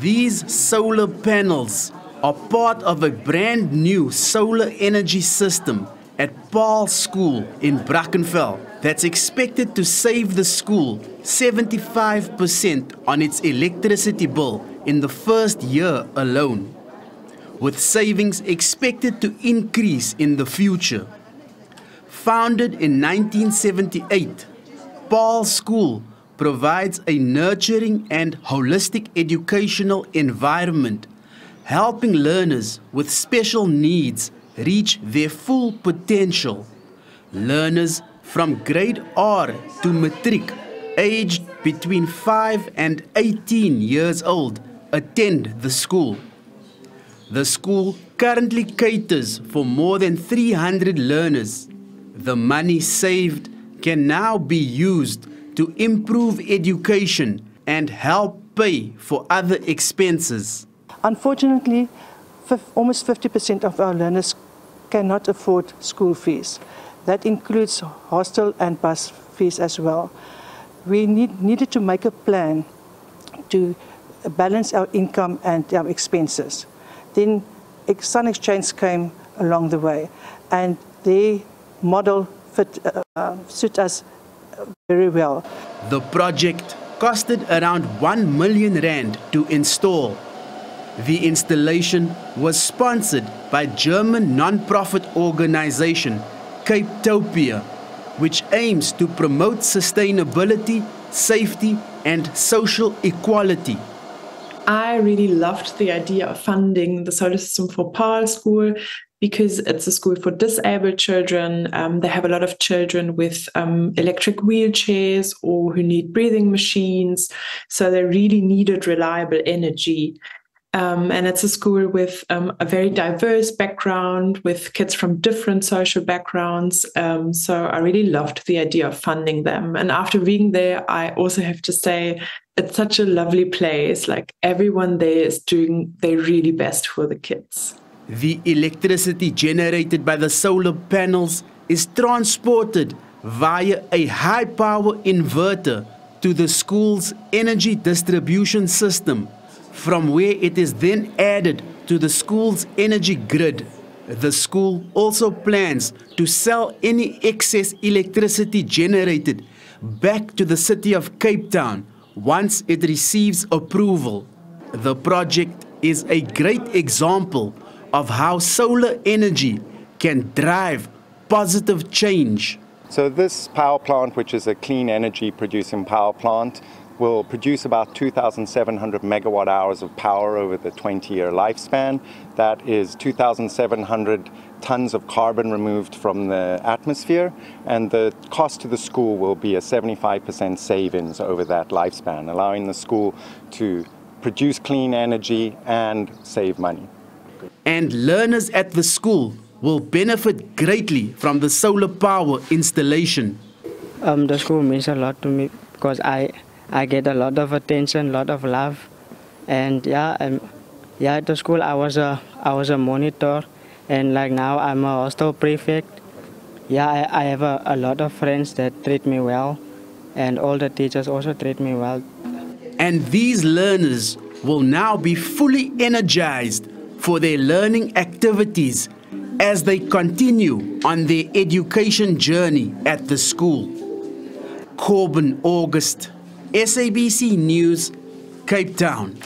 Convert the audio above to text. These solar panels are part of a brand new solar energy system at Paarl School in Brackenfell that's expected to save the school 75% on its electricity bill in the first year alone, with savings expected to increase in the future. Founded in 1978, Paarl School provides a nurturing and holistic educational environment, helping learners with special needs reach their full potential. Learners from grade R to matric, aged between 5 and 18 years old, attend the school. The school currently caters for more than 300 learners. The money saved can now be used to improve education and help pay for other expenses. Unfortunately, almost 50% of our learners cannot afford school fees. That includes hostel and bus fees as well. We needed to make a plan to balance our income and our expenses. Then Sun Exchange came along the way, and their model suited us very well. The project costed around 1 million rand to install. The installation was sponsored by German non-profit organization Capetopia, which aims to promote sustainability, safety and social equality. I really loved the idea of funding the solar system for Paarl School because it's a school for disabled children. They have a lot of children with electric wheelchairs or who need breathing machines, so they really needed reliable energy. And it's a school with a very diverse background, with kids from different social backgrounds. So I really loved the idea of funding them. And after being there, I also have to say, it's such a lovely place. Like, everyone there is doing their really best for the kids. The electricity generated by the solar panels is transported via a high-power inverter to the school's energy distribution system, from where it is then added to the school's energy grid. The school also plans to sell any excess electricity generated back to the city of Cape Town once it receives approval. The project is a great example of how solar energy can drive positive change. So this power plant, which is a clean energy producing power plant, will produce about 2,700 megawatt hours of power over the 20-year lifespan. That is 2,700 tons of carbon removed from the atmosphere, and the cost to the school will be a 75% savings over that lifespan, allowing the school to produce clean energy and save money. And learners at the school will benefit greatly from the solar power installation. The school means a lot to me because I get a lot of attention, a lot of love, and yeah. At the school, I was a monitor, and like now I'm a hostel prefect. Yeah, I have a lot of friends that treat me well, and all the teachers also treat me well. And these learners will now be fully energized for their learning activities as they continue on their education journey at the school. Corbin August, SABC News, Cape Town.